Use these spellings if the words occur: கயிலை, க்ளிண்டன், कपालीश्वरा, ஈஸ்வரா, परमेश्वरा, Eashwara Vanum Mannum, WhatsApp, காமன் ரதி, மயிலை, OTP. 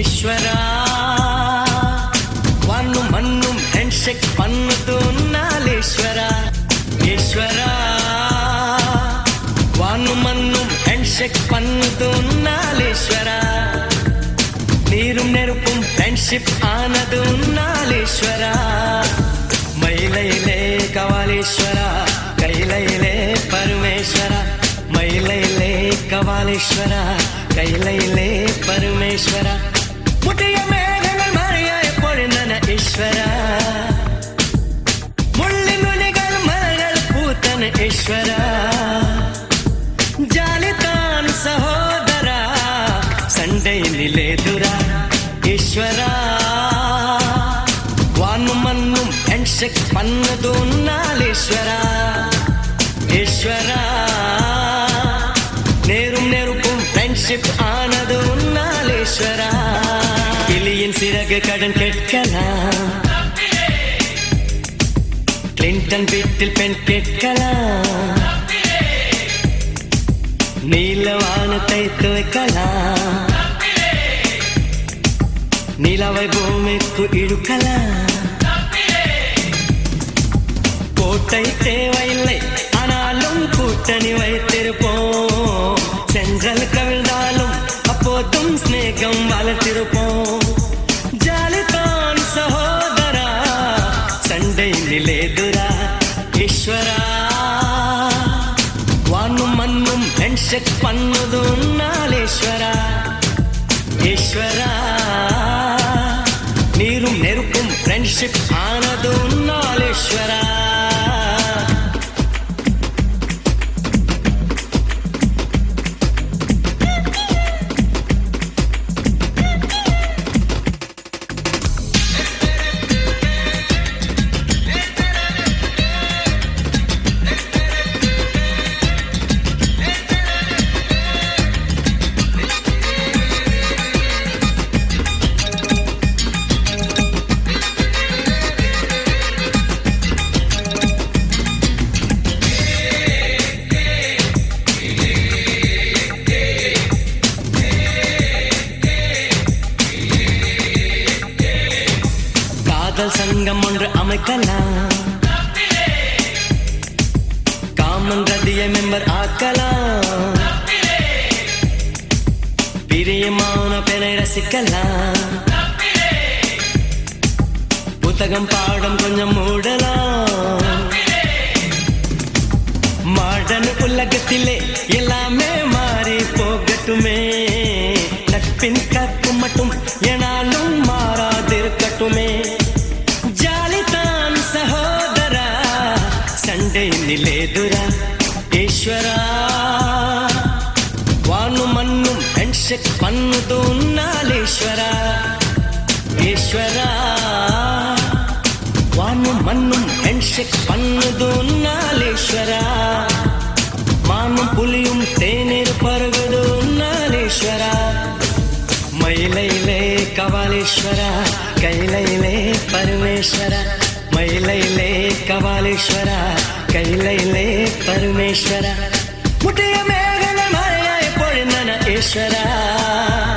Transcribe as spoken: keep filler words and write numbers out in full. कपालीश्वरा वनु Mannu handshake पन्नुतू नालेश्वरा ईश्वरा वनु Mannu handshake पन्नुतू नालेश्वरा Neeru नेरुपु friendship आनदू नालेश्वरा मयिलै कपालीश्वरा कैलैले परमेश्वरा मयिलै कपालीश्वरा कैलैले परमेश्वरा मुटिय मेले मरिया पोळिनन ईश्वरा मुळ्ळिनुळिगळ मळगळ पूतन ईश्वरा जालितान सहोदरा संडैनिले दुरा ईश्वरा वानु मन्नु हैंडशेक पन्नुदू नालेश्वरा ईश्वरा नेरुम नेरुपुम फ्रेंडशिप आनदू नालेश्वरा किलियन सिरग कडन केटकला क्लिंटन बिट्टिल पेन केटकला नीलवान तैतो कला नीलावै भूमिकु इडुकला कोट्टैते वैल्लै आनालुम कूट्टनि वैतिरुपोम सेंजल कविळ्ळालुम अप्पोदुम स्नेहम वलतिरुपोम जालितान सहोदरा संडैनिलेदुरा ईश्वरा वानु मन्नु हैंडशेक पन्नुदू नालेश्वरा ईश्वरा नीरु नेरुपुम फ्रेंडशिप आनदू नालेश्वरा संगम अमकला कामन रदिय मेंबर आकला प्रियमान पेने रसिकला पुतकम पाडम कुंजम मूडला माडन उलगतिले एलामे मारी पोगटुमे नट्पिन कक्कुमटुम एनालु मारादिरकटुमे संडैनिलेदुरा ईश्वरा वानु मन्नु हैंडशेक पन्नुदू नालेश्वरा ईश्वरा वानु मन्नु हैंडशेक पन्नुदू नालेश्वरा मानु पुलियुम तेनेर परगदू नालेश्वरा मयिलै कपालीश्वरा कैलैले परमेश्वरा मयिलै कपालीश्वरा कैलैले परमेश्वरा मुटिय मेघल मयिलै पोळिनन ईश्वरा।